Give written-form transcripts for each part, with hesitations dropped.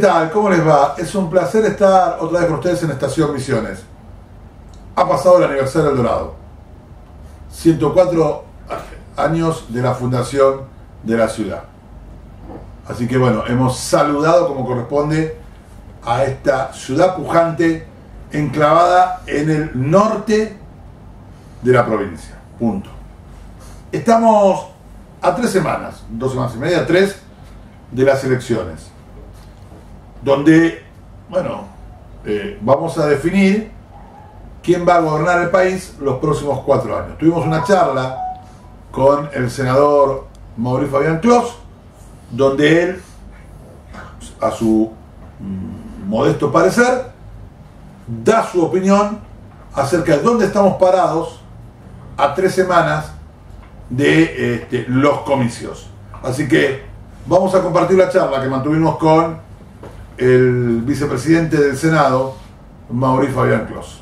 ¿Qué tal? ¿Cómo les va? Es un placer estar otra vez con ustedes en Estación Misiones. Ha pasado el aniversario del Dorado. 104 años de la fundación de la ciudad. Así que bueno, hemos saludado como corresponde a esta ciudad pujante enclavada en el norte de la provincia. Punto. Estamos a 3 semanas, 2 semanas y media, 3 de las elecciones, donde, bueno, vamos a definir quién va a gobernar el país los próximos 4 años. Tuvimos una charla con el senador Mauricio Fabián Clos, donde él, a su modesto parecer, da su opinión acerca de dónde estamos parados a 3 semanas de los comicios. Así que vamos a compartir la charla que mantuvimos con el vicepresidente del Senado, Mauricio Fabián Clos.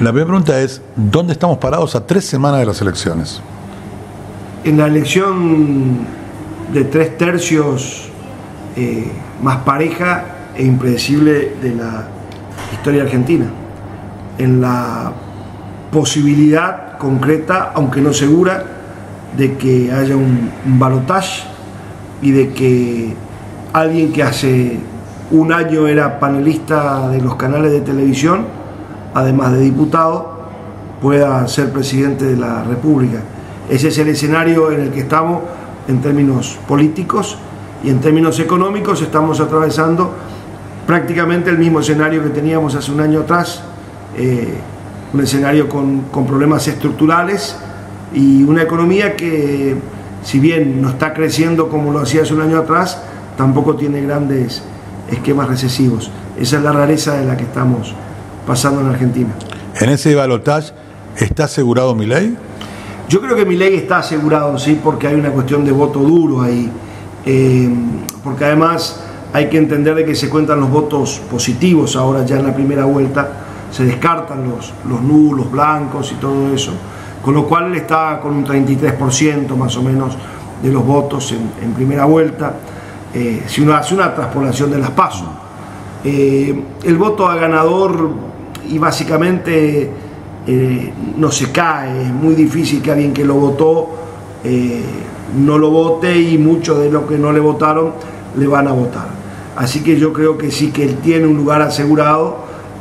La primera pregunta es, ¿dónde estamos parados a 3 semanas de las elecciones? En la elección de 3/3 más pareja e impredecible de la historia argentina, en la posibilidad concreta, aunque no segura, de que haya un balotaje y de que alguien que hace un año era panelista de los canales de televisión, además de diputado, pueda ser presidente de la República. Ese es el escenario en el que estamos en términos políticos, y en términos económicos estamos atravesando prácticamente el mismo escenario que teníamos hace un año atrás, un escenario con problemas estructurales y una economía que, si bien no está creciendo como lo hacía hace un año atrás, tampoco tiene grandes esquemas recesivos. Esa es la rareza de la que estamos pasando en Argentina. ¿En ese balotaje está asegurado Milei? Yo creo que Milei está asegurado, sí, porque hay una cuestión de voto duro ahí, porque además hay que entender de que se cuentan los votos positivos ahora ya en la primera vuelta, se descartan los nulos, blancos y todo eso, con lo cual está con un 33% más o menos de los votos en primera vuelta, si uno hace una transpolación de las PASO. El voto a ganador y básicamente no se cae, es muy difícil que alguien que lo votó no lo vote, y muchos de los que no le votaron le van a votar. Así que yo creo que sí, que él tiene un lugar asegurado,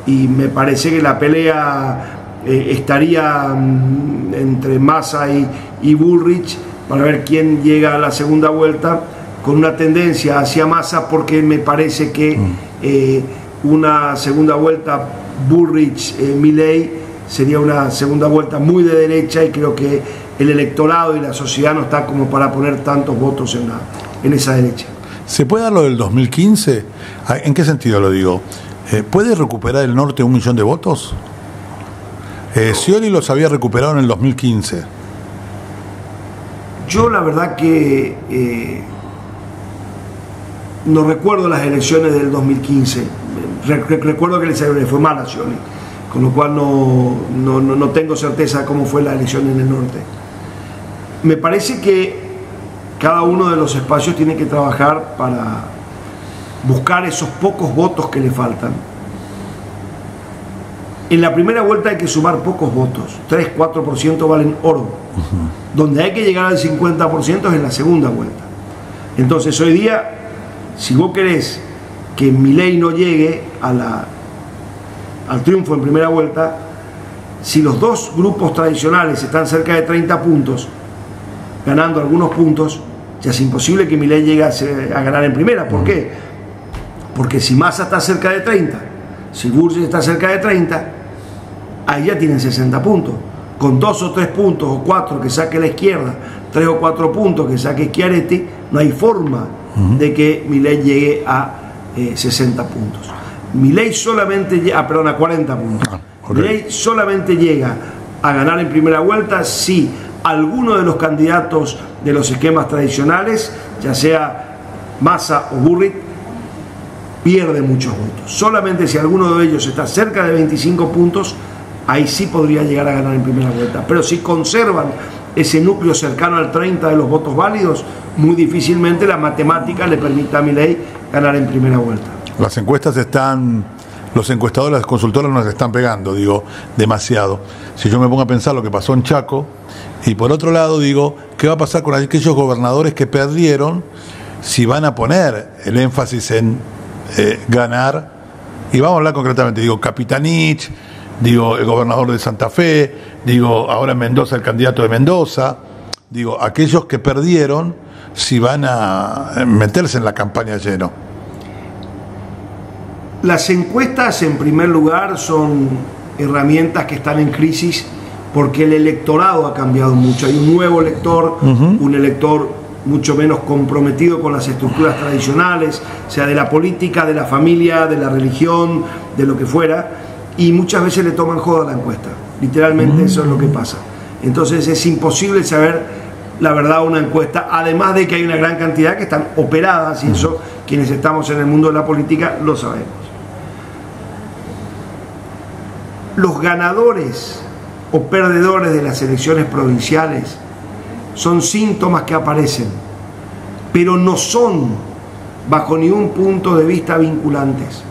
y me parece que la pelea estaría entre Massa y Bullrich para ver quién llega a la segunda vuelta, con una tendencia hacia Massa, porque me parece que una segunda vuelta Bullrich-Milei sería una segunda vuelta muy de derecha, y creo que el electorado y la sociedad no está como para poner tantos votos en esa derecha. ¿Se puede dar lo del 2015? ¿En qué sentido lo digo? ¿Puede recuperar el norte 1 millón de votos? Scioli los había recuperado en el 2015. Yo la verdad que no recuerdo las elecciones del 2015. Recuerdo que se le fue mal a Scioli, con lo cual no tengo certeza de cómo fue la elección en el norte. Me parece que cada uno de los espacios tiene que trabajar para buscar esos pocos votos que le faltan. En la primera vuelta hay que sumar pocos votos, 3-4% valen oro. Donde hay que llegar al 50% es en la segunda vuelta. Entonces hoy día, si vos querés que Milei no llegue al triunfo en primera vuelta, si los dos grupos tradicionales están cerca de 30 puntos, ganando algunos puntos, ya es imposible que Milei llegue a ganar en primera. ¿Por qué? Porque si Massa está cerca de 30, si Bullrich está cerca de 30, ahí ya tienen 60 puntos. Con 2 o 3 puntos o 4 que saque la izquierda, 3 o 4 puntos que saque Schiaretti, no hay forma de que Milei llegue a 60 puntos. Milei solamente llega, perdón, a 40 puntos. Milei solamente llega a ganar en primera vuelta si alguno de los candidatos de los esquemas tradicionales, ya sea Massa o Bullrich, pierde muchos votos. Solamente si alguno de ellos está cerca de 25 puntos, ahí sí podría llegar a ganar en primera vuelta. Pero si conservan ese núcleo cercano al 30 de los votos válidos, muy difícilmente la matemática le permita a Milei ganar en primera vuelta. Las encuestas están, los encuestadores, las consultoras nos están pegando, digo, demasiado. Si yo me pongo a pensar lo que pasó en Chaco, y por otro lado digo, ¿qué va a pasar con aquellos gobernadores que perdieron si van a poner el énfasis en ganar? Y vamos a hablar concretamente, digo, Capitanich, digo, el gobernador de Santa Fe, digo, ahora en Mendoza el candidato de Mendoza, digo, aquellos que perdieron si van a meterse en la campaña lleno. Las encuestas, en primer lugar, son herramientas que están en crisis porque el electorado ha cambiado mucho. Hay un nuevo elector, un elector mucho menos comprometido con las estructuras tradicionales, sea de la política, de la familia, de la religión, de lo que fuera, y muchas veces le toman joda a la encuesta. Literalmente eso es lo que pasa. Entonces es imposible saber la verdad una encuesta, además de que hay una gran cantidad que están operadas, y eso quienes estamos en el mundo de la política lo sabemos. Los ganadores o perdedores de las elecciones provinciales son síntomas que aparecen, pero no son bajo ningún punto de vista vinculantes.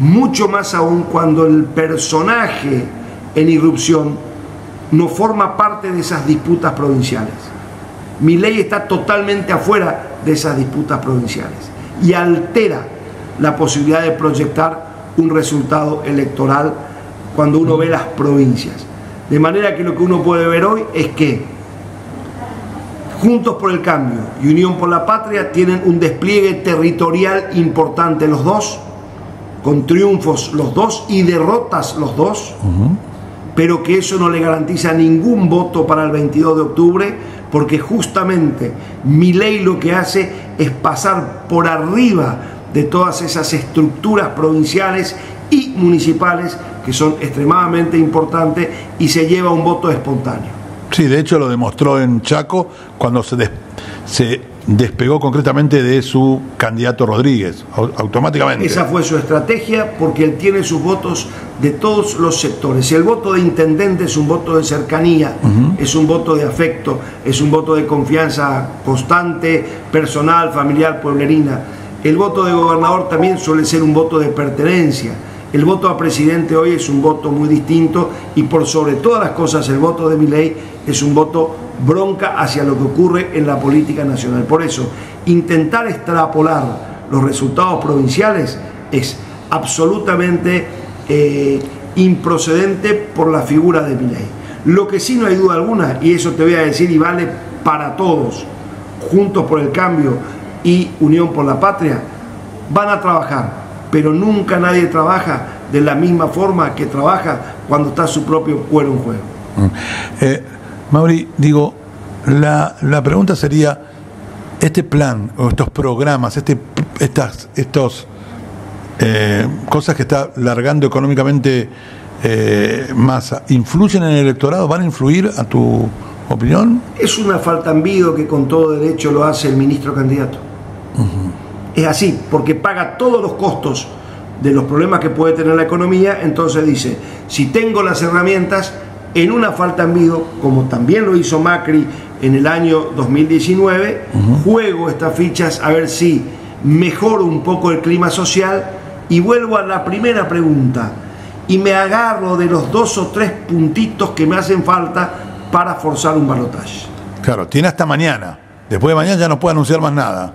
Mucho más aún cuando el personaje en irrupción no forma parte de esas disputas provinciales. Milei está totalmente afuera de esas disputas provinciales y altera la posibilidad de proyectar un resultado electoral cuando uno ve las provincias. De manera que lo que uno puede ver hoy es que Juntos por el Cambio y Unión por la Patria tienen un despliegue territorial importante los dos, con triunfos los dos y derrotas los dos, pero que eso no le garantiza ningún voto para el 22 de octubre, porque justamente Milei lo que hace es pasar por arriba de todas esas estructuras provinciales y municipales que son extremadamente importantes y se lleva un voto espontáneo. Sí, de hecho lo demostró en Chaco cuando se despegó concretamente de su candidato Rodríguez, automáticamente. Esa fue su estrategia porque él tiene sus votos de todos los sectores. El voto de intendente es un voto de cercanía, es un voto de afecto, es un voto de confianza constante, personal, familiar, pueblerina. El voto de gobernador también suele ser un voto de pertenencia. El voto a presidente hoy es un voto muy distinto y por sobre todas las cosas el voto de Milei es un voto bronca hacia lo que ocurre en la política nacional. Por eso, intentar extrapolar los resultados provinciales es absolutamente improcedente por la figura de Milei. Lo que sí no hay duda alguna, y eso te voy a decir y vale para todos, Juntos por el Cambio y Unión por la Patria, van a trabajar. Pero nunca nadie trabaja de la misma forma que trabaja cuando está su propio cuero en juego. Mauri, digo, la pregunta sería, este plan, o estos programas, estas cosas que está largando económicamente Massa, ¿influyen en el electorado? ¿Van a influir a tu opinión? Es una faltambido que con todo derecho lo hace el ministro candidato. Es así, porque paga todos los costos de los problemas que puede tener la economía, entonces dice, si tengo las herramientas, en una faltambido, como también lo hizo Macri en el año 2019, juego estas fichas a ver si mejoro un poco el clima social y vuelvo a la primera pregunta y me agarro de los 2 o 3 puntitos que me hacen falta para forzar un balotaje. Claro, tiene hasta mañana, después de mañana ya no puede anunciar más nada.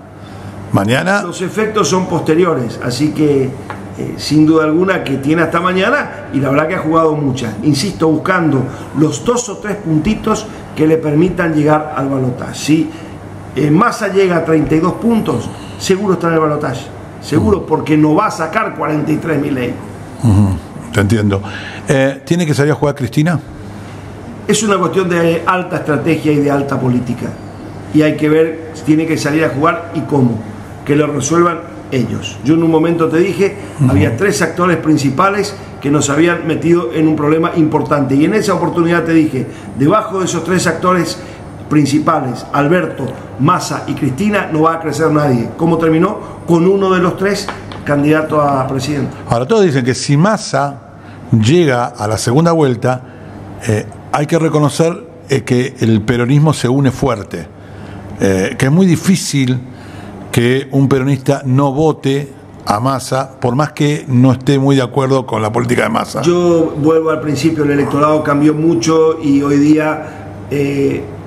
Mañana. Los efectos son posteriores, así que sin duda alguna que tiene hasta mañana y la verdad que ha jugado muchas. Insisto, buscando los 2 o 3 puntitos que le permitan llegar al balotaje. Si Massa llega a 32 puntos, seguro está en el balotaje. Seguro, porque no va a sacar 43 Milei. Te entiendo. ¿Tiene que salir a jugar Cristina? Es una cuestión de alta estrategia y de alta política. Y hay que ver si tiene que salir a jugar y cómo. Que lo resuelvan ellos. Yo en un momento te dije, había 3 actores principales que nos habían metido en un problema importante. Y en esa oportunidad te dije, debajo de esos 3 actores principales, Alberto, Massa y Cristina, no va a crecer nadie. ¿Cómo terminó? Con uno de los 3 candidato a presidente. Ahora todos dicen que si Massa llega a la segunda vuelta, hay que reconocer que el peronismo se une fuerte. Que es muy difícil que un peronista no vote a Massa, por más que no esté muy de acuerdo con la política de Massa? Yo vuelvo al principio, el electorado cambió mucho y hoy día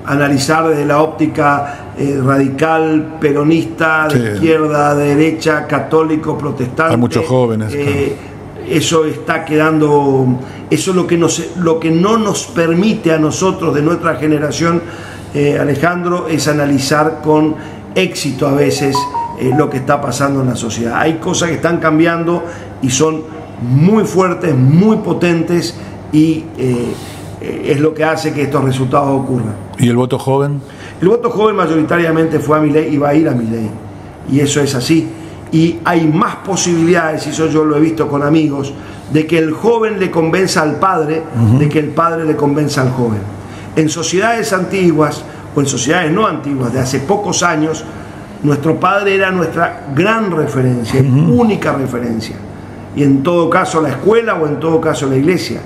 analizar desde la óptica radical, peronista, de izquierda, de derecha, católico, protestante. Hay muchos jóvenes. Eso está quedando, eso es lo que no nos permite a nosotros, de nuestra generación, Alejandro, es analizar con éxito a veces lo que está pasando en la sociedad. Hay cosas que están cambiando y son muy fuertes, muy potentes, y es lo que hace que estos resultados ocurran. ¿Y el voto joven? El voto joven mayoritariamente fue a Milei y va a ir a Milei, y eso es así. Y hay más posibilidades, y eso yo lo he visto con amigos, de que el joven le convenza al padre, de que el padre le convenza al joven. En sociedades antiguas, o en sociedades no antiguas, de hace pocos años, nuestro padre era nuestra gran referencia, única referencia, y en todo caso la escuela o en todo caso la iglesia.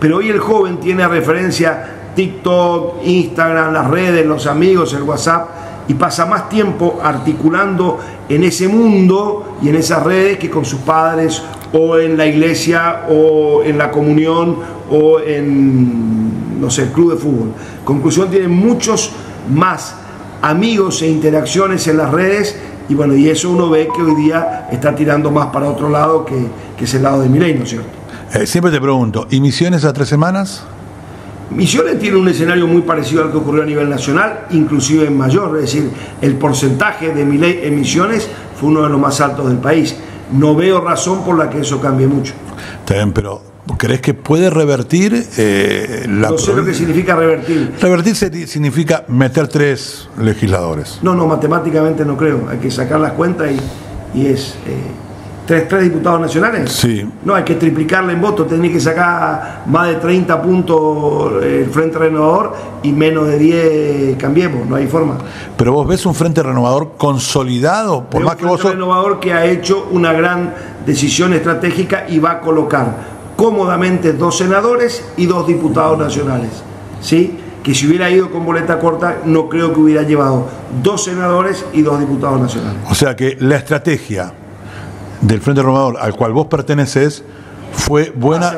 Pero hoy el joven tiene referencia TikTok, Instagram, las redes, los amigos, el WhatsApp, y pasa más tiempo articulando en ese mundo y en esas redes que con sus padres, o en la iglesia, o en la comunión, o en, no sé, el club de fútbol. Conclusión, tiene muchos más amigos e interacciones en las redes, y bueno, y eso uno ve que hoy día está tirando más para otro lado que es el lado de Milei, ¿no es cierto? Siempre te pregunto, ¿y Misiones a 3 semanas? Misiones tiene un escenario muy parecido al que ocurrió a nivel nacional, inclusive en mayor, es decir, el porcentaje de Milei en Misiones fue uno de los más altos del país. No veo razón por la que eso cambie mucho. Está bien, pero ¿crees que puede revertir la... No sé lo que significa revertir. Revertir significa meter 3 legisladores. No, no, matemáticamente no creo. Hay que sacar las cuentas y es... ¿Tres diputados nacionales? Sí. No, hay que triplicarle en votos. Tenés que sacar más de 30 puntos el Frente Renovador y menos de 10 Cambiemos. No hay forma. Pero vos ves un Frente Renovador consolidado, por más que vos... Un Frente Renovador que ha hecho una gran decisión estratégica y va a colocar cómodamente 2 senadores y 2 diputados nacionales, ¿sí? Que si hubiera ido con boleta corta, no creo que hubiera llevado 2 senadores y 2 diputados nacionales. O sea que la estrategia del Frente Renovador, al cual vos perteneces, fue buena,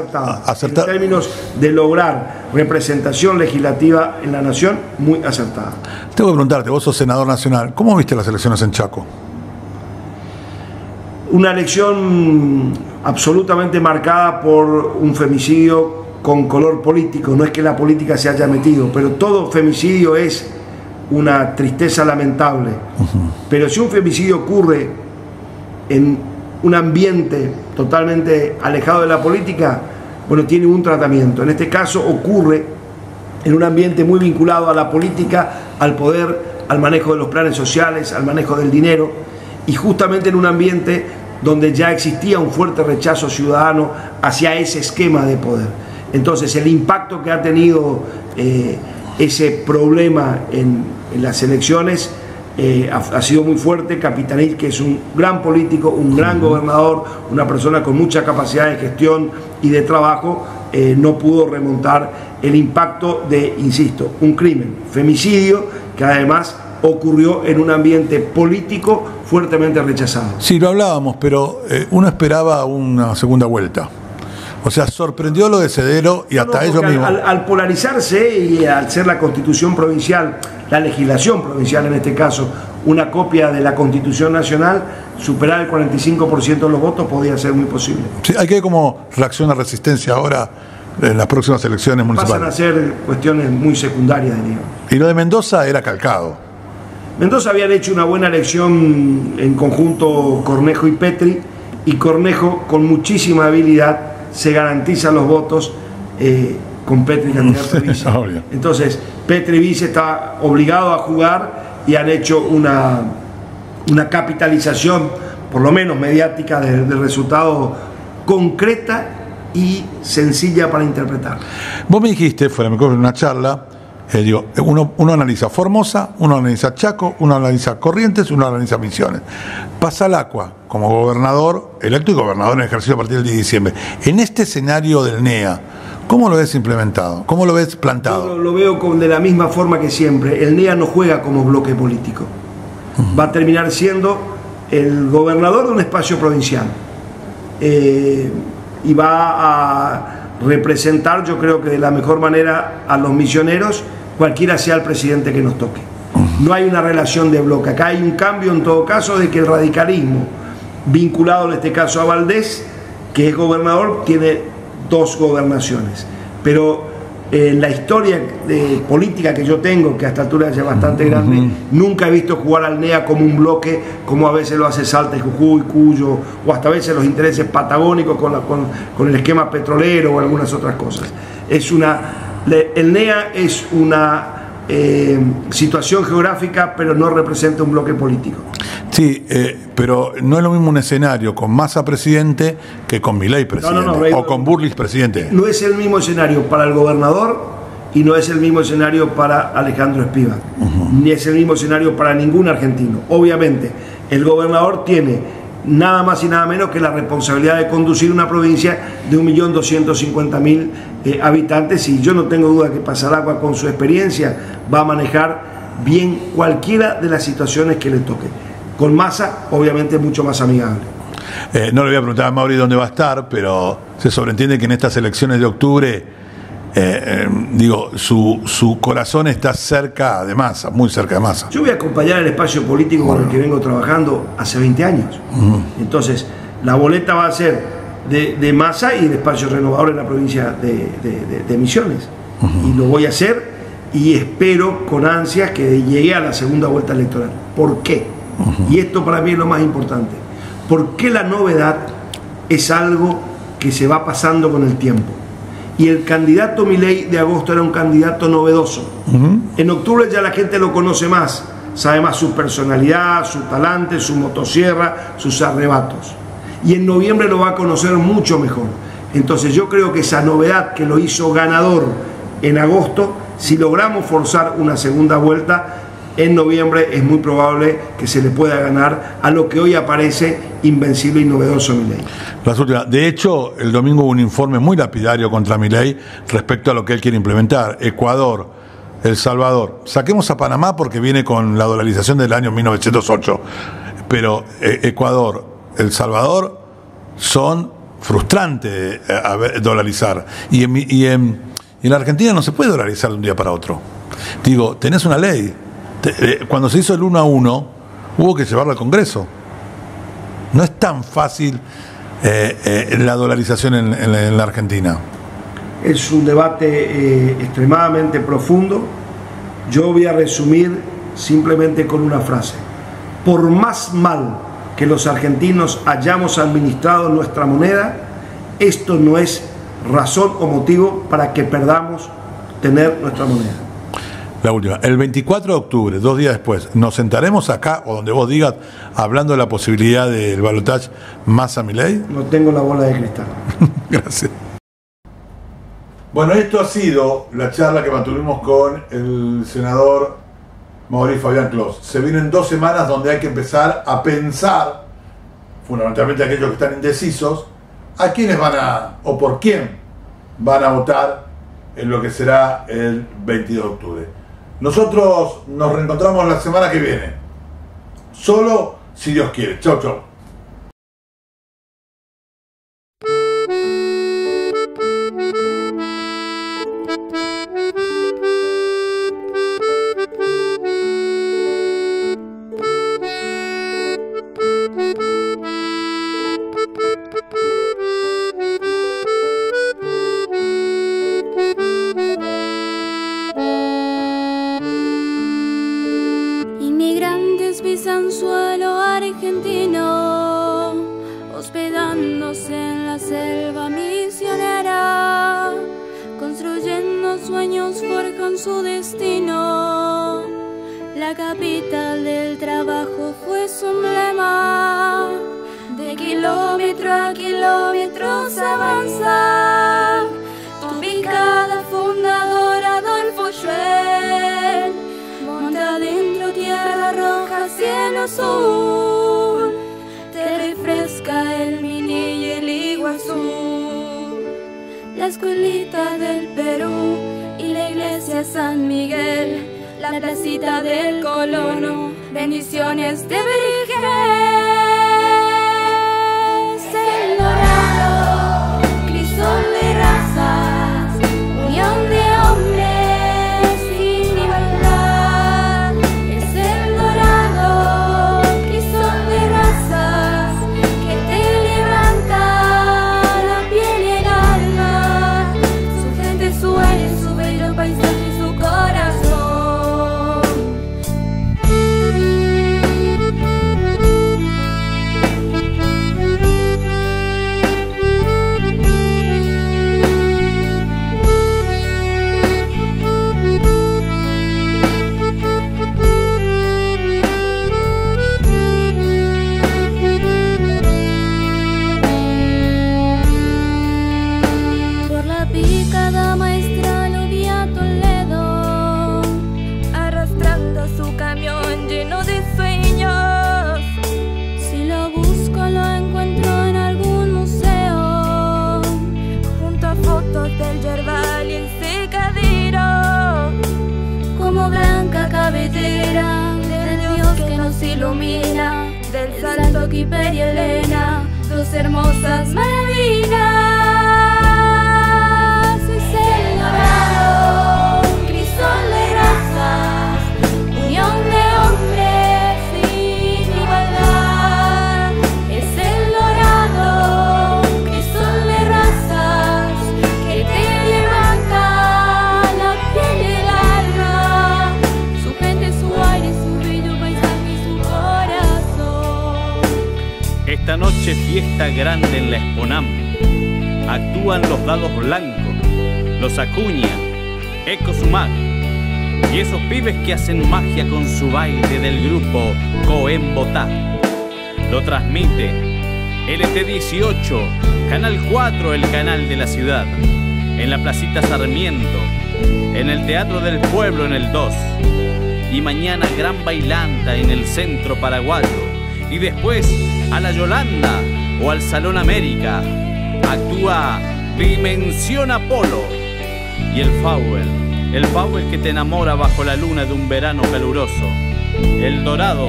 acertada. En términos de lograr representación legislativa en la nación, muy acertada. Tengo que preguntarte, vos sos senador nacional, ¿cómo viste las elecciones en Chaco? Una elección absolutamente marcada por un femicidio con color político. No es que la política se haya metido, pero todo femicidio es una tristeza lamentable. Pero si un femicidio ocurre en un ambiente totalmente alejado de la política, bueno, tiene un tratamiento. En este caso ocurre en un ambiente muy vinculado a la política, al poder, al manejo de los planes sociales, al manejo del dinero, y justamente en un ambiente donde ya existía un fuerte rechazo ciudadano hacia ese esquema de poder. Entonces el impacto que ha tenido ese problema en las elecciones ha sido muy fuerte. Capitanich, que es un gran político, un gran gobernador, una persona con mucha capacidad de gestión y de trabajo, no pudo remontar el impacto de, insisto, un crimen, femicidio, que además ocurrió en un ambiente político fuertemente rechazado. Sí, lo hablábamos, pero uno esperaba una segunda vuelta. O sea, sorprendió lo de Cedero y hasta ellos mismos. Al polarizarse y al ser la Constitución provincial, la legislación provincial en este caso, una copia de la Constitución nacional, superar el 45% de los votos podía ser muy posible. Sí, hay que ver cómo reacciona Resistencia ahora en las próximas elecciones municipales. Pasan a ser cuestiones muy secundarias, diría. Y lo de Mendoza era calcado. Mendoza habían hecho una buena elección en conjunto Cornejo y Petri, y Cornejo con muchísima habilidad se garantiza los votos con Petri candidato a vice. Entonces Petri vice está obligado a jugar, y han hecho una capitalización, por lo menos mediática, del resultado concreta y sencilla para interpretar. Vos me dijiste, fuera de mi cosa, en una charla, digo, uno analiza Formosa, uno analiza Chaco, uno analiza Corrientes, uno analiza Misiones. Passalacqua, como gobernador electo y gobernador en ejercicio a partir del 10 de diciembre. En este escenario del NEA, ¿cómo lo ves implementado? ¿Cómo lo ves plantado? Yo lo veo de la misma forma que siempre. El NEA no juega como bloque político. Va a terminar siendo el gobernador de un espacio provincial y va a representar, yo creo que de la mejor manera, a los misioneros, cualquiera sea el presidente que nos toque. No hay una relación de bloque. Acá hay un cambio en todo caso de que el radicalismo, vinculado en este caso a Valdés, que es gobernador, tiene dos gobernaciones. Pero la historia política que yo tengo, que a esta altura ya es bastante grande, nunca he visto jugar al NEA como un bloque, como a veces lo hace Salta y Jujuy, Cuyo, o hasta a veces los intereses patagónicos con el esquema petrolero o algunas otras cosas. Es una, el NEA es una situación geográfica, pero no representa un bloque político. Sí, pero no es lo mismo un escenario con Massa presidente que con Milei presidente, o con Bullrich presidente. No es el mismo escenario para el gobernador y no es el mismo escenario para Alejandro Espiva, ni es el mismo escenario para ningún argentino. Obviamente, el gobernador tiene nada más y nada menos que la responsabilidad de conducir una provincia de 1.250.000 habitantes, y yo no tengo duda que Passalacqua, con su experiencia, va a manejar bien cualquiera de las situaciones que le toque. Con Massa, obviamente, mucho más amigable. No le voy a preguntar a Mauri dónde va a estar, pero se sobreentiende que en estas elecciones de octubre, digo, su corazón está cerca de Massa, muy cerca de Massa. Yo voy a acompañar el espacio político con el que vengo trabajando hace 20 años. Entonces, la boleta va a ser de Massa y el espacio renovador en la provincia de Misiones. Y lo voy a hacer, y espero con ansias que llegue a la segunda vuelta electoral. ¿Por qué? Y esto para mí es lo más importante. ¿Por qué la novedad es algo que se va pasando con el tiempo? Y el candidato Milei de agosto era un candidato novedoso. En octubre ya la gente lo conoce más, sabe más su personalidad, su talante, su motosierra, sus arrebatos. Y en noviembre lo va a conocer mucho mejor. Entonces yo creo que esa novedad que lo hizo ganador en agosto, si logramos forzar una segunda vuelta en noviembre, es muy probable que se le pueda ganar a lo que hoy aparece invencible y novedoso Milei. De hecho, el domingo hubo un informe muy lapidario contra Milei respecto a lo que él quiere implementar. Ecuador, El Salvador. Saquemos a Panamá porque viene con la dolarización del año 1908. Pero Ecuador, El Salvador son frustrantes a dolarizar. Y en la Argentina no se puede dolarizar de un día para otro. Digo, tenés una ley. Cuando se hizo el 1-1, hubo que llevarlo al Congreso. No es tan fácil la dolarización en la Argentina. Es un debate extremadamente profundo. Yo voy a resumir simplemente con una frase. Por más mal que los argentinos hayamos administrado nuestra moneda, esto no es razón o motivo para que perdamos tener nuestra moneda. La última, el 24 de octubre, dos días después, nos sentaremos acá, o donde vos digas, hablando de la posibilidad del balotaje Massa Milei. No tengo la bola de cristal. Gracias. Bueno, esto ha sido la charla que mantuvimos con el senador Mauricio Fabián Clos. Se vienen 2 semanas donde hay que empezar a pensar, fundamentalmente aquellos que están indecisos, a quiénes van a, o por quién van a votar en lo que será el 22 de octubre. Nosotros nos reencontramos la semana que viene. Solo si Dios quiere. Chau, chau. Del Perú y la Iglesia San Miguel, la Placita del Colono, bendiciones de Virgen. colomina, del santo Kiper y Elena, dos hermosas maravillas. Es el Dorado, crisol de razas, unión de hombres sin igualdad. Es el Dorado, crisol de razas, que te levanta la piel y el alma, su gente, su aire, su bello paisaje y su corazón. Esta noche fiesta grande en la Exponam. Actúan Los Dados Blancos, Los Acuña Ecosumac y esos pibes que hacen magia con su baile del grupo Coembotá. Lo transmite LT18, Canal 4, el canal de la ciudad, en la Placita Sarmiento, en el Teatro del Pueblo en el 2, y mañana Gran Bailanta en el Centro Paraguayo, y después a la Yolanda o al Salón América. Actúa Dimensión Apolo y el Powell que te enamora bajo la luna de un verano caluroso. El Dorado,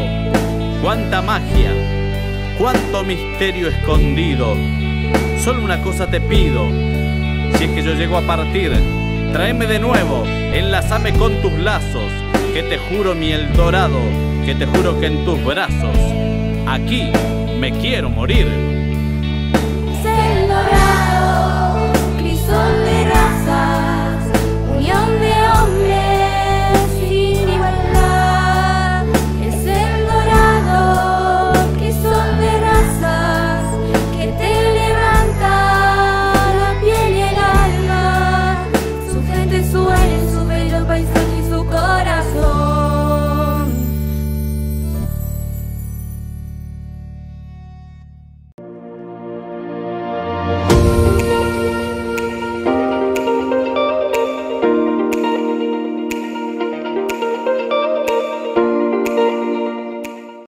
cuánta magia, cuánto misterio escondido. Solo una cosa te pido, si es que yo llego a partir, tráeme de nuevo, enlázame con tus lazos, que te juro, mi El Dorado, que te juro que en tus brazos, aquí me quiero morir.